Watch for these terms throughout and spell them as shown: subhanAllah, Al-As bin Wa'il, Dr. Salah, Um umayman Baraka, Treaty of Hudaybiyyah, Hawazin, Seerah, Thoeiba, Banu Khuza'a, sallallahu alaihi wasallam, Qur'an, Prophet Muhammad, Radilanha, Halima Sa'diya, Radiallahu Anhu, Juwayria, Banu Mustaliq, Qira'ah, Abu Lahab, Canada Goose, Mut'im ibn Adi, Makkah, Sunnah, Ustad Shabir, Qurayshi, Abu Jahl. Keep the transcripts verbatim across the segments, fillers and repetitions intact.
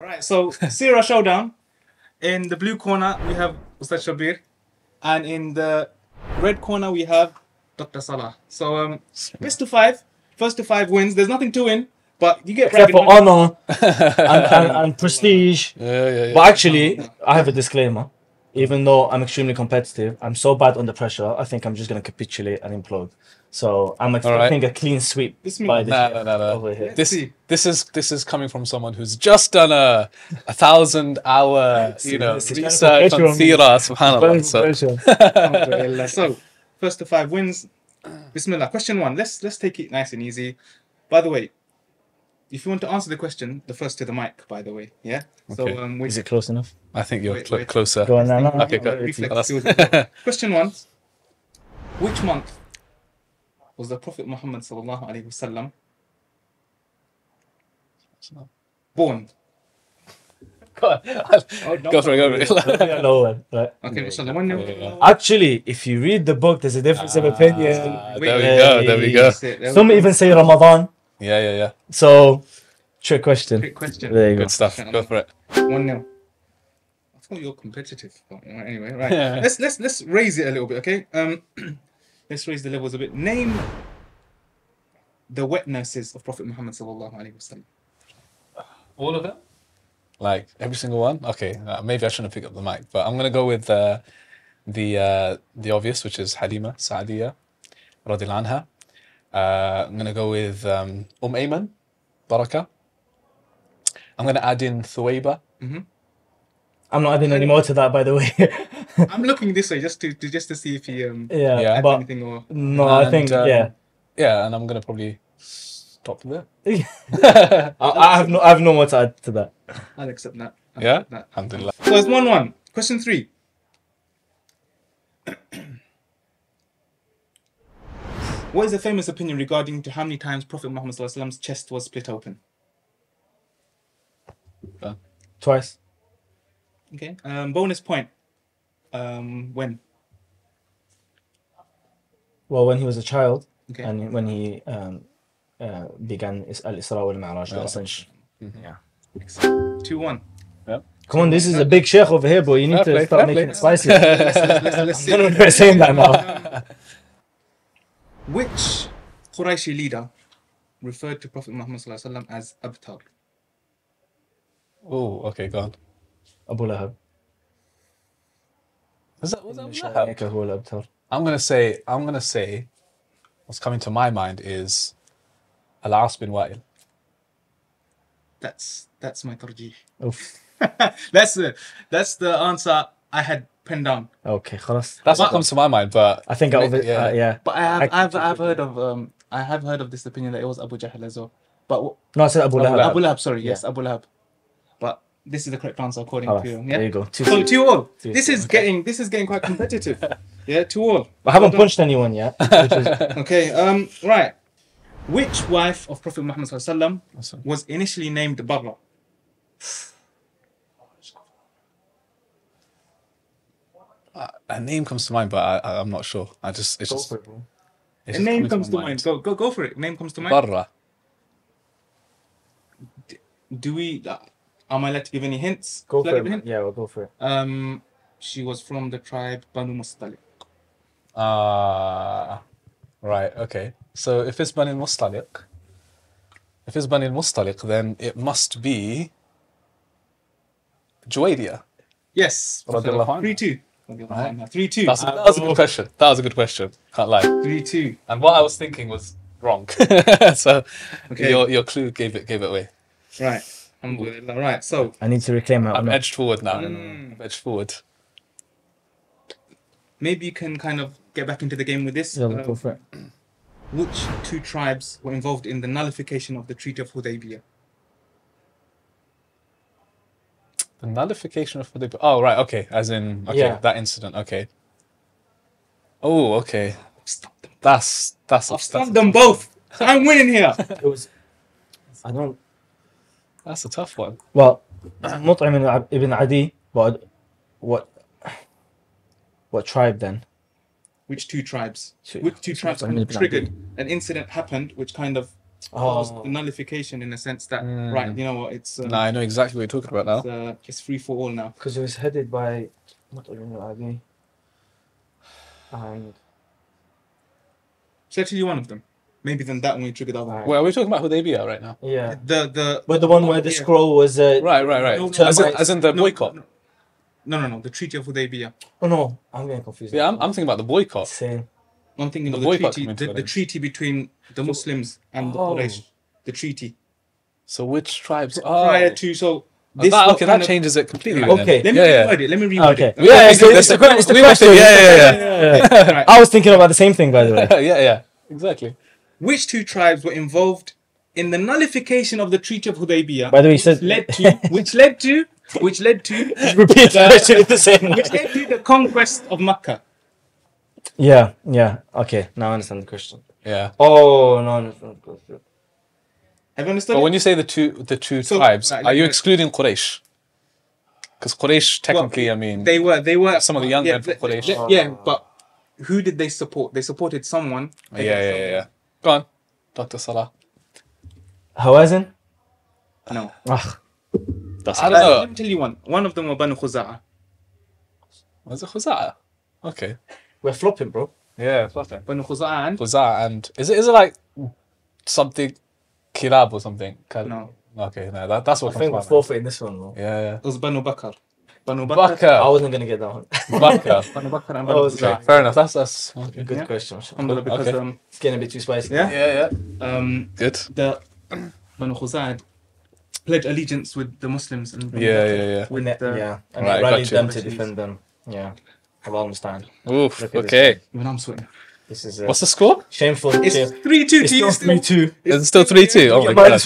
Alright, so Seerah Showdown. In the blue corner, we have Ustad Shabir. And in the red corner, we have Doctor Salah. So, um, best to five. First to five wins. There's nothing to win. But you get except for honor and, and, and prestige. Yeah, yeah, yeah. But actually, I have a disclaimer. Even though I'm extremely competitive, I'm so bad under pressure, I think I'm just going to capitulate and implode. So I'm expecting right. a clean sweep by this nah, nah, nah, nah. over here. This, this, is, this is coming from someone who's just done a, a thousand hour you know, research on Seerah, subhanAllah. So. So, first to five wins. Bismillah. Question one. Let's, let's take it nice and easy. By the way, if you want to answer the question, the first to the mic, by the way, yeah? Okay. So, um, wait. Is it close enough? I think you're wait, cl wait. closer. Go on, no, no, okay, no, go. Question one. Which month was the Prophet Muhammad sallallahu alaihi wasallam born? God, oh, no. Go for it, go for it. No one, right? Okay, inshallah. When you... Actually, if you read the book, there's a difference ah, of opinion. There we hey. go, there we go. There Some we go. even say Ramadan. Yeah, yeah, yeah. So, trick question. Trick question. There you Good go. stuff. Go for it. one nil. I thought you were competitive. But anyway, right. Yeah. Let's let's let's raise it a little bit, okay? Um, let's raise the levels a bit. Name the wet nurses of Prophet Muhammad sallallahu alaihi wasallam. All of them? Like every single one? Okay. Uh, maybe I shouldn't pick up the mic, but I'm gonna go with uh, the uh, the obvious, which is Halima Sa'diya, Radilanha. Uh, I'm going to go with Um umayman Baraka. I'm going to add in Thoeiba. Mm-hmm. I'm not adding any more to that, by the way. I'm looking this way just to, to just to see if he um yeah, yeah. Add but anything or no, and, I think um, yeah, yeah, and I'm going to probably stop there. I, I have no, I have no more to add to that. I'll accept that. I'll yeah, accept that. Alhamdulillah. So it's one one. Question three. What is the famous opinion regarding to how many times Prophet Muhammad's chest was split open? Uh, Twice. Okay. Um, bonus point. Um, when? Well, when he was a child, okay. And when he um, uh, began Al Isra wal Miraj. Yeah. Excellent. Two one. Yep. Come on, this is a big sheikh over here, boy. You need fair to play, start making play. it spicy. let's, let's, let's, let's I'm not saying that now. Which Qurayshi leader referred to Prophet Muhammad as Abtar? Oh, okay, go on. Abu Lahab. Was that, was that Abu Lahab? I'm gonna say, I'm gonna say, what's coming to my mind is Al-As bin Wa'il. That's that's my tarjih. that's the that's the answer I had pinned down. Okay, خلاص. That's but, what comes to my mind, but I think I over yeah. Uh, yeah. But I have I've I've heard of um I have heard of this opinion that it was Abu Jahl as well. But no, I said Abu Lahab. Abu Lahab, Abu Lahab sorry, yeah. yes, Abu Lahab. But this is the correct answer according right. to you. Yeah? There you go. Two, so two all. Two, this two, is okay. getting this is getting quite competitive. yeah, two all. I haven't well punched anyone yet. Which is... okay, um right. Which wife of Prophet Muhammad sallallahu alaihi wasallam was initially named Barra? A name comes to mind, but I, I, I'm not sure. I just it's go just, for it, bro. It's a just name comes to mind. mind. Go go go for it. Name comes to mind. Barra. D do we? Uh, am I allowed to give any hints? Go for it. Hint? Yeah, we'll go for it. Um, she was from the tribe Banu Mustaliq. Ah, uh, right. Okay. So if it's Banu Mustaliq, if it's Banu Mustaliq, then it must be Juwayria. Yes. Radiallahu Anhu. Three two. Right. Three two. That's a, that was a good question. That was a good question. Can't lie. Three two. And what I was thinking was wrong. so okay. your your clue gave it gave it away. Right. Alhamdulillah. Right. So I need to reclaim my. I'm now. edged forward now. Mm. I'm edged forward. Maybe you can kind of get back into the game with this. Yeah, we'll go for it. Which two tribes were involved in the nullification of the Treaty of Hudaybiyyah? The nullification of Hudaybiyyah. Oh, right. Okay. As in, okay, yeah. that incident. Okay. Oh, okay. That's, that's... I've stumped them both. I'm winning here. It was... I don't... That's a tough one. Well, Mut'im ibn Adi, but what... What tribe then? Which two tribes? Which two tribes triggered? An incident happened which kind of caused oh. nullification in the sense that, mm. right, you know what, it's... Um, no, I know exactly what you're talking about now. It's, uh, it's free for all now. Because it was headed by Mut'im ibn Adi. And... Actually, one of them. Maybe then that one you triggered other. Well, we're talking about Hudaybiyyah right now. Yeah. The the but the one where the scroll was. Uh, right, right, right. No, as, in, as in the no, boycott. No, no, no, no. The Treaty of Hudaybiyyah. Oh no, I'm getting confused. Yeah, I'm, I'm thinking about the boycott. Same. I'm thinking the of the treaty, the, the treaty between the Muslims and oh. the Quraysh. The treaty. So which tribes are prior to so. This that, okay, that changes it completely. Right okay, then. let me yeah, reword yeah. it. Let me reword okay. it. Okay. Yeah, it's, it's, it's the question. question. Yeah, yeah, yeah. yeah. Okay. Right. I was thinking about the same thing, by the way. yeah, yeah, exactly. Which two tribes were involved in the nullification of the Treaty of Hudaybiyyah? By the way, he said led to which led to which led to repeat the question the same. Which led to the conquest of Makkah. Yeah, yeah. Okay, now I understand the question. Yeah. Oh no, no, no, no, no. Have you understood? But it? When you say the two, the two so, tribes, right, are you excluding Quraysh? Because Quraysh, technically, well, I mean, they were, they were some of the young yeah, men from Quraysh. They, they, yeah, but who did they support? They supported someone. They yeah, yeah, someone. yeah. Go on, Doctor Salah. Hawazin? No. Ah, that's I don't know. Let me tell you one. One of them were Banu Khuza'a. Was it Khuza'a? Okay. We're flopping, bro. Yeah, flopping. Banu Khuza'a and Khuza'a and is it is it like something? Kilab or something? No. Okay, no, that, that's what I think we're forfeiting this one, though. Yeah, yeah. It was Banu Bakr. Banu Bakr. I wasn't going to get that one. Bakr. Banu Bakr and Banu Bakr. Okay, fair enough. That's, that's okay. Good yeah. question. Alhamdulillah, because okay. um, it's getting a bit too spicy. Yeah, yeah, yeah. Um, Good. The Banu Khuza'a pledged allegiance with the Muslims. And yeah, yeah, yeah, yeah. With the, yeah. And right, rallied them you. to defend them. Yeah. I understand. Oof, okay. Even I'm sweating. This is What's the score? Shameful. It's three two. It's still three two. It's still three two. Oh my god.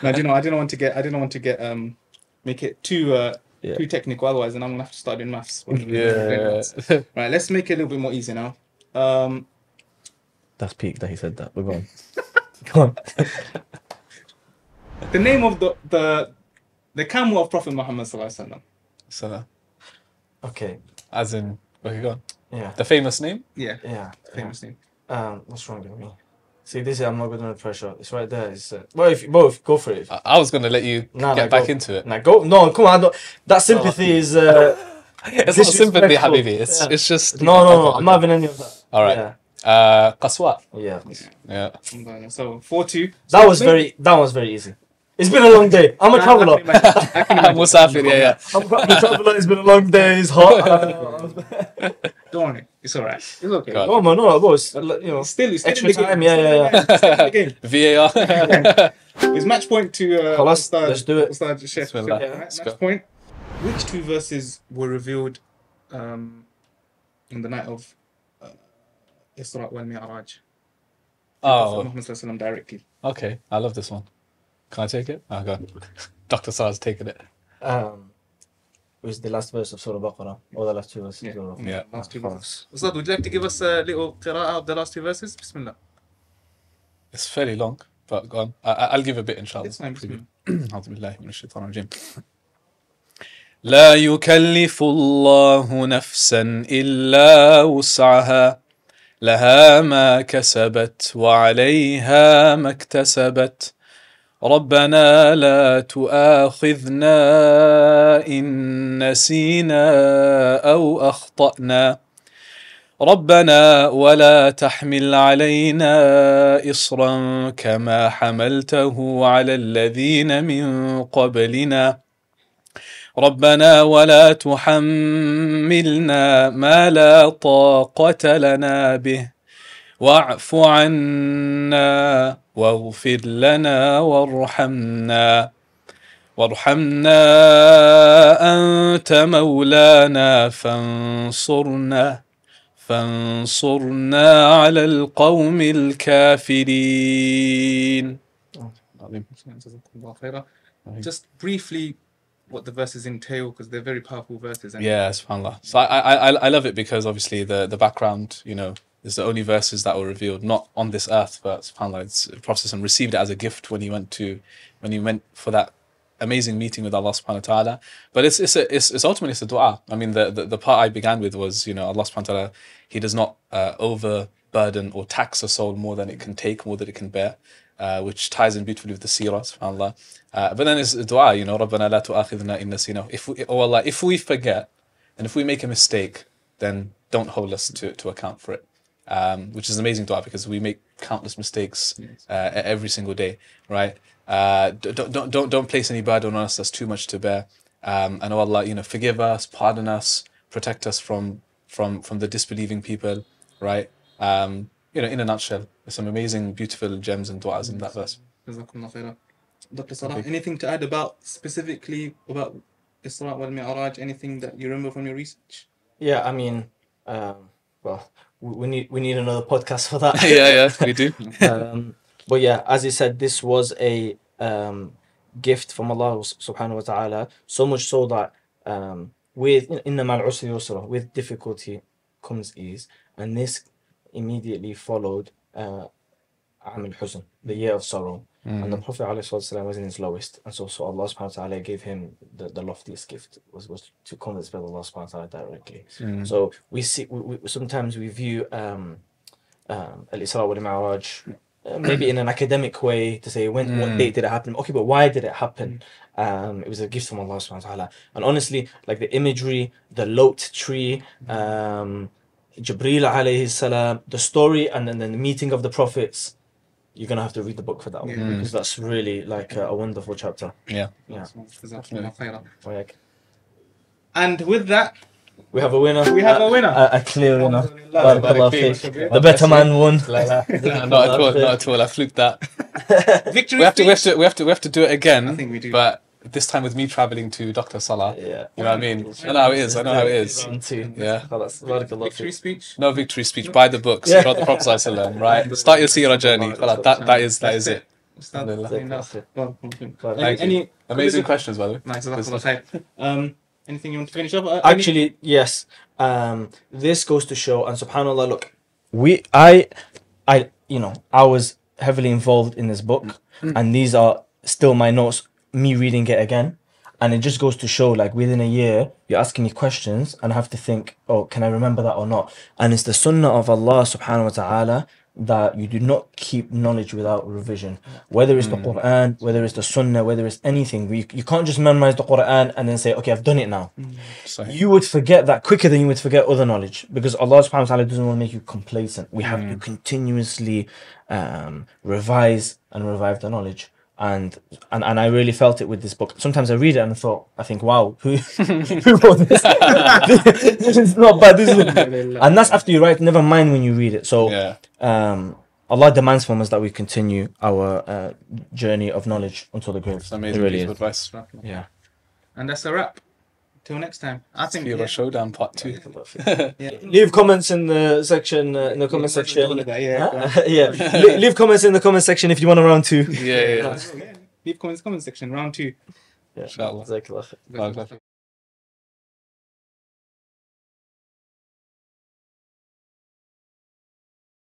No, do you know, I didn't want to get. I didn't want to get. Um, make it too uh, yeah. too technical. Otherwise, then I'm gonna have to start doing maths. Yeah. Maths. Right. Let's make it a little bit more easy now. Um, That's peak that he said that. We're gone. Go on. The name of the the the camel of Prophet Muhammad sallallahu alaihi wasallam. Salah. Okay. As in. Okay, go on. Yeah. The famous name? Yeah. Yeah. The famous yeah. name. Um, what's wrong with me? See, this is, I'm not good under pressure. It's right there. It's, uh, well, if you both, go for it. I, I was going to let you nah, get nah, back go. into it. Nah, go. No, come on. That sympathy oh. is... Uh, it's not sympathy, Habibi. It's, yeah. it's just... No, no, no. I'm not having any of that. All right. Yeah. Uh, Qaswa. Yeah. Yeah. yeah. So, four two. That so was quick. very That was very easy. It's been a long day. I'm a nah, traveller. I'm Musafir, yeah, yeah. I'm a traveller. It's been a long day. It's hot. Uh, Don't worry. It's all right. It's okay. God. Oh, man, no, bro. It's, you know, still, it's extra time. Yeah, yeah, yeah. Again. V A R. It's match point to... Uh, let's, start, let's do it. We'll start chef. Let's yeah, right, let's match go. point. Which two verses were revealed um, in the night of uh, Isra wal Miraj? Oh. Muhammad directly. Okay. I love this one. Can I take it? Oh god, Doctor Sa's taking it. Um, it was the last verse of Surah Baqarah, or the last two verses. Yeah, of yeah. last two verses. Ustad, would you like to give us a little qira'ah of the last two verses? Bismillah. It's fairly long, but go on. I, I'll give a bit, inshallah. It's fine. أعوذ بالله من الشيطان الرجيم. لا يكلف الله نفسا إلا وسعها لها ما كسبت وعليها ما اكتسبت. ربنا لا تؤاخذنا إن نسينا أو أخطأنا ربنا ولا تحمل علينا إصرا كما حملته على الذين من قبلنا ربنا ولا تحملنا ما لا طاقة لنا به واعف عنا واغفر لنا وارحمنا وارحمنا أنت مولانا فانصرنا فانصرنا على القوم الكافرين. Just briefly what the verses entail, because they're very powerful verses. Anyway. Yeah, subhanAllah. So I, I, I love it because obviously the, the background, you know, it's the only verses that were revealed, not on this earth, but subhanAllah, it's, the Prophet received it as a gift when he went to, when he went for that amazing meeting with Allah subhanahu wa ta'ala. But it's it's, a, it's it's ultimately it's a dua. I mean, the, the, the part I began with was, you know, Allah subhanahu wa ta'ala, he does not uh, over burden or tax a soul more than it can take, more than it can bear, uh, which ties in beautifully with the seerah, subhanAllah. Uh, but then it's dua, you know, رَبَّنَا لَا تُؤَاخِذْنَا إِن نَسِينَا. If we, oh Allah, if we forget, and if we make a mistake, then don't hold us to, to account for it. Um, which is an amazing dua, because we make countless mistakes uh, every single day, right? Uh, don't, don't, don't, don't place any burden on us that's too much to bear. Um, and oh Allah, you know, forgive us, pardon us, protect us from from from the disbelieving people, right? Um, you know, in a nutshell, there's some amazing, beautiful gems and du'as in that verse. Doctor Salah, okay. Anything to add about specifically about Isra wal Mi'raj? Anything that you remember from your research? Yeah, I mean, um, well, we need we need another podcast for that. yeah, yeah, we do. um, but yeah, as you said, this was a um, gift from Allah subhanahu wa ta'ala, so much so that um, with inna ma'al usri yusra, with difficulty comes ease, and this immediately followed uh, Aam al-Huzn, the year of sorrow, mm. and the Prophet alayhi sallam was in his lowest, and so, so Allah subhanahu wa ta'ala gave him the, the loftiest gift, was, was to converse with Allah subhanahu wa ta'ala directly. Mm. So we see, we, we, sometimes we view um, um, al Isra wal Mi'raj maybe in an academic way to say when, mm. what date did it happen? Okay, but why did it happen? Um, it was a gift from Allah subhanahu wa ta'ala. And honestly, like the imagery, the Lot tree, um, Jibreel alayhi salam, the story, and then the meeting of the prophets, you're going to have to read the book for that one, yeah. because that's really like a, a wonderful chapter. Yeah. yeah. And with that, we have a winner. We have a winner. A, a clear winner. The better man won. Not at all. Not at all. I fluked that. Victory. We have to. We have to. We have to. We have to do it again. I think we do. But this time with me travelling to Doctor Salah. Yeah. You know what I mean? I know how it is. I know how it is. Yeah. Victory speech. No victory speech. Buy the books. Read the Prophet Sallallahu Alaihi Wasallam. Right. Start your seerah journey. That. That is. That is it. Any amazing questions, by the way. Nice. Um. Anything you want to finish up? Uh, Actually, any? yes. Um, this goes to show, and subhanAllah, look, we, I, I, you know, I was heavily involved in this book, mm. and these are still my notes, me reading it again. And it just goes to show, like, within a year, you're asking me questions, and I have to think, oh, can I remember that or not? And it's the sunnah of Allah subhanahu wa ta'ala that you do not keep knowledge without revision, whether it's mm. the Qur'an, whether it's the Sunnah, whether it's anything. You, you can't just memorize the Qur'an and then say, okay, I've done it now. Mm. So, you would forget that quicker than you would forget other knowledge, because Allah subhanahu wa ta'ala doesn't want to make you complacent. We have mm. to continuously um, revise and revive the knowledge. And, and and I really felt it with this book. Sometimes I read it and I thought, I think, wow, who, who wrote this? This is not bad. This is, and that's after you write, never mind when you read it. So yeah. um, Allah demands from us that we continue our uh, journey of knowledge until the grave. That's amazing really piece of advice. Yeah. And that's a wrap. Till next time. I think you're yeah. a showdown part two. Yeah. yeah. Leave comments in the section, uh, in the comment section. That, yeah. Huh? yeah. Le leave comments in the comment section if you want a round two. Yeah, yeah. yeah. yeah. Leave comments, comment section, round two. Yeah. Inshallah.